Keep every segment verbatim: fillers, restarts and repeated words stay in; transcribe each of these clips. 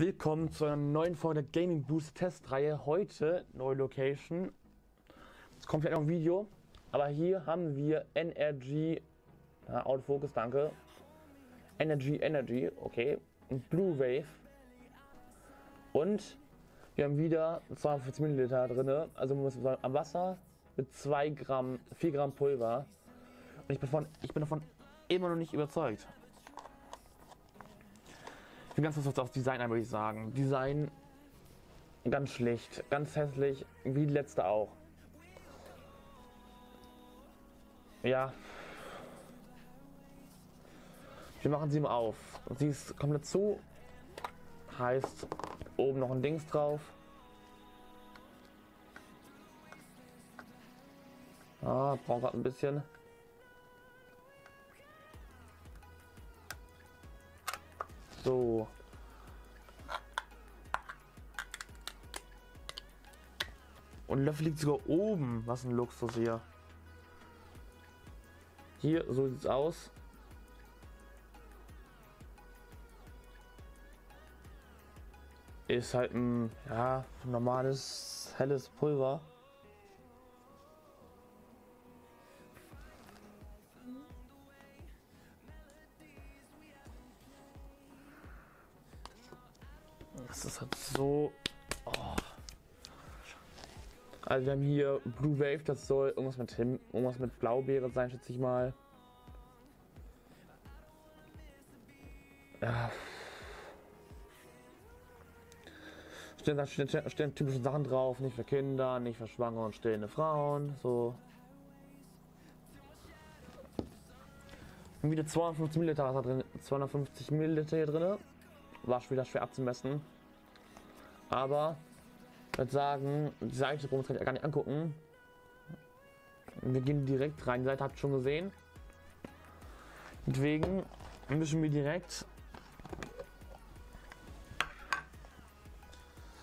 Willkommen zu einer neuen Folge der Gaming Boost Testreihe. Heute neue Location. Es kommt vielleicht noch ein Video, aber hier haben wir N R G. Ja, Autofocus, danke. N R G, N R G, okay. Und Blue Wave. Und wir haben wieder zweihundertfünfzig Milliliter drin, also muss man sagen, am Wasser mit zwei Gramm, vier Gramm Pulver. Und ich bin, von, ich bin davon immer noch nicht überzeugt. Ich bin ganz kurz aufs Design ein, würde ich sagen. Design ganz schlicht, ganz hässlich, wie die letzte auch. Ja. Wir machen sie mal auf. Sie ist komplett zu. Heißt, oben noch ein Dings drauf. Ah, braucht gerade ein bisschen. So. Und Löffel liegt sogar oben. Was ein Luxus hier. Hier, so sieht's aus. Ist halt ein, ja, normales, helles Pulver. Das ist halt so. Oh. Also wir haben hier Blue Wave, das soll irgendwas mit Him irgendwas mit Blaubeere sein, schätze ich mal. Ja. Stehen, stehen, stehen typische Sachen drauf, nicht für Kinder, nicht für schwangere und stillende Frauen, so. Und wieder zweihundertfünfzig Milliliter Wasser drin, zweihundertfünfzig Milliliter hier drin. War schon wieder schwer abzumessen. Aber ich würde sagen, die Seite brauchen wir uns gar nicht angucken. Wir gehen direkt rein. Die Seite habt ihr schon gesehen. Deswegen mischen wir direkt.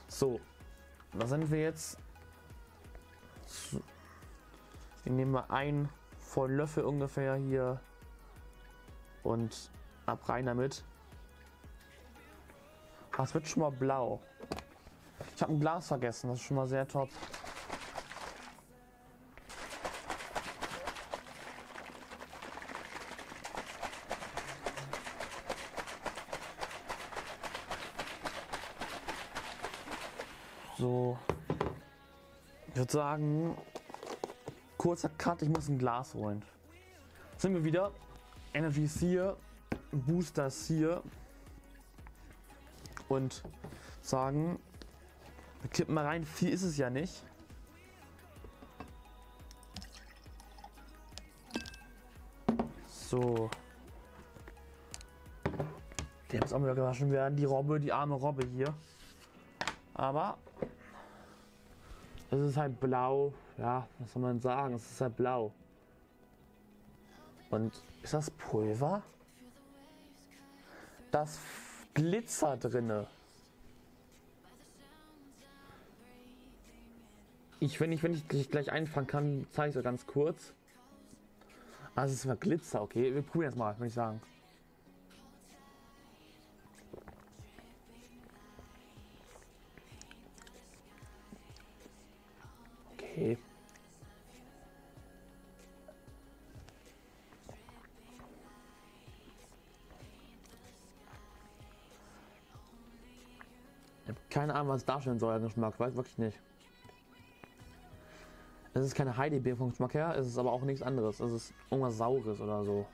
So, da sind wir jetzt. Wir nehmen mal einen vollen Löffel ungefähr hier. Und ab rein damit. Das wird schon mal blau. Ich habe ein Glas vergessen, das ist schon mal sehr top. So. Ich würde sagen, kurzer Cut, ich muss ein Glas holen. Jetzt sind wir wieder. Energy ist hier, Booster ist hier. Und sagen, wir kippen mal rein, viel ist es ja nicht. So. Die muss auch wieder gewaschen werden, die Robbe, die arme Robbe hier. Aber es ist halt blau, ja, was soll man sagen, es ist halt blau. Und ist das Pulver? Das Glitzer drinne. Ich, wenn ich, wenn ich gleich einfangen kann, zeige ich es ganz kurz. Also es war Glitzer, okay. Wir probieren es mal, würde ich sagen. Okay. Ich habe keine Ahnung, was es darstellen soll, der Geschmack. Ich weiß wirklich nicht. Es ist keine Heidelbeere vom Geschmack her, es ist aber auch nichts anderes. Es ist irgendwas Saures oder so.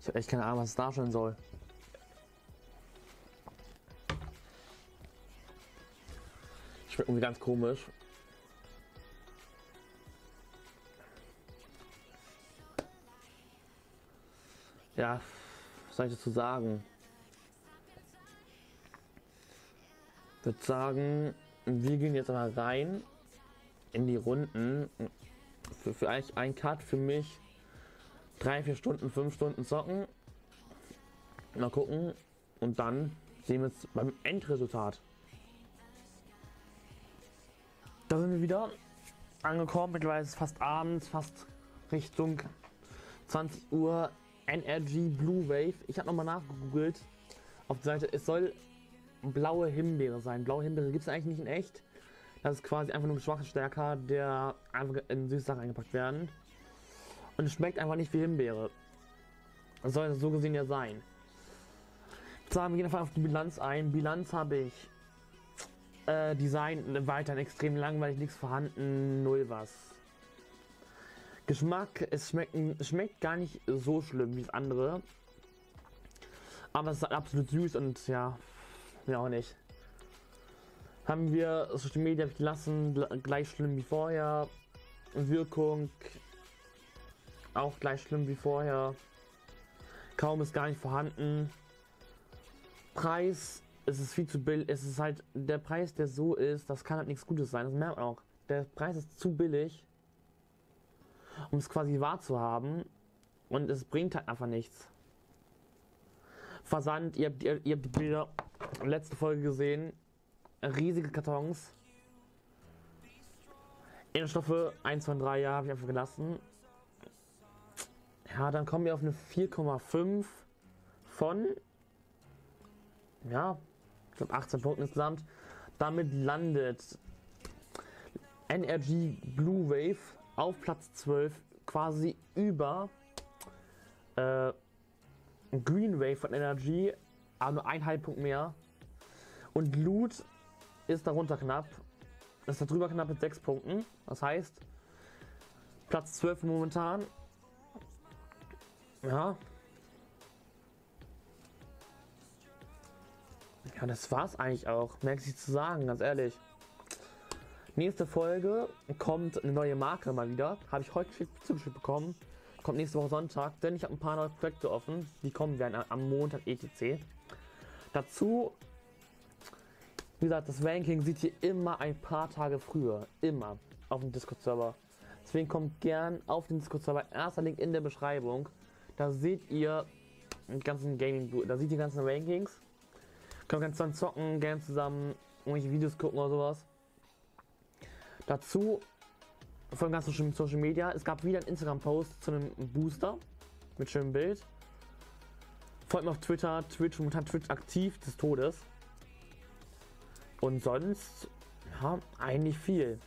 Ich habe echt keine Ahnung, was es darstellen soll. Schmeckt irgendwie ganz komisch. Ja, was soll ich dazu sagen? Ich würde sagen, wir gehen jetzt mal rein in die Runden. Für, für eigentlich ein Cut für mich. drei, vier Stunden, fünf Stunden zocken. Mal gucken. Und dann sehen wir uns beim Endresultat. Da sind wir wieder angekommen. Mittlerweile ist es fast abends, fast Richtung zwanzig Uhr. N R G Blue Wave. Ich habe nochmal nachgegoogelt auf der Seite. Es soll blaue Himbeere sein. Blaue Himbeere gibt es eigentlich nicht in echt. Das ist quasi einfach nur ein schwacher Stärker, der einfach in süße Sachen eingepackt werden. Und es schmeckt einfach nicht wie Himbeere. Das soll so gesehen ja sein. Jetzt haben wir jedenfalls auf die Bilanz ein. Bilanz habe ich. Äh, Design weiterhin extrem langweilig, nichts vorhanden, null was. Geschmack, es schmeckt, es schmeckt gar nicht so schlimm wie das andere. Aber es ist halt absolut süß und ja, ja auch nicht. Haben wir Social Media gelassen, gleich schlimm wie vorher. Wirkung auch gleich schlimm wie vorher. Kaum ist gar nicht vorhanden. Preis, es ist viel zu billig. Es ist halt der Preis, der so ist, das kann halt nichts Gutes sein. Das merkt man auch. Der Preis ist zu billig, um es quasi wahr zu haben. Und es bringt halt einfach nichts. Versand, ihr habt, ihr, ihr habt die Bilder letzte Folge gesehen. Riesige Kartons. Inhaltsstoffe eins, zwei, drei Jahre habe ich einfach gelassen. Ja, dann kommen wir auf eine vier Komma fünf von, ja, ich glaube achtzehn Punkten insgesamt. Damit landet N R G Blue Wave auf Platz zwölf, quasi über äh, Green Wave von N R G, aber nur ein halb Punkt mehr. Und Loot ist darunter knapp, ist darüber knapp mit sechs Punkten. Das heißt, Platz zwölf momentan. Ja. Ja, das war's eigentlich auch. Merkt sich zu sagen, ganz ehrlich. Nächste Folge kommt eine neue Marke mal wieder. Habe ich heute zugeschickt bekommen. Kommt nächste Woche Sonntag, denn ich habe ein paar neue Projekte offen. Die kommen werden am Montag et cetera. Dazu, wie gesagt, das Ranking seht ihr immer ein paar Tage früher. Immer. Auf dem Discord-Server. Deswegen kommt gern auf den Discord-Server. Erster Link in der Beschreibung. Da seht ihr die ganzen Gaming, da seht ihr die ganzen Rankings. Können wir ganz zusammen zocken, gerne zusammen irgendwelche Videos gucken oder sowas. Dazu von ganz Social Media. Es gab wieder einen Instagram-Post zu einem Booster mit schönem Bild. Folgt mir auf Twitter, Twitch, momentan Twitch aktiv des Todes. Und sonst, ja, eigentlich viel.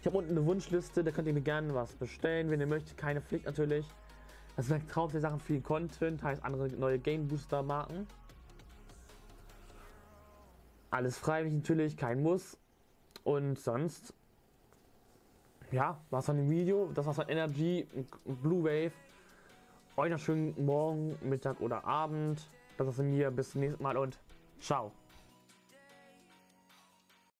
Ich habe unten eine Wunschliste, da könnt ihr mir gerne was bestellen, wenn ihr möchtet. Keine Pflicht natürlich. Das sind hauptsächlich Sachen, viel Content, heißt andere neue Game Booster Marken. Alles freiwillig natürlich, kein Muss. Und sonst, ja, war's von dem Video. Das war's von N R G, Blue Wave. Euch einen schönen Morgen, Mittag oder Abend. Das war's von mir. Bis zum nächsten Mal und ciao.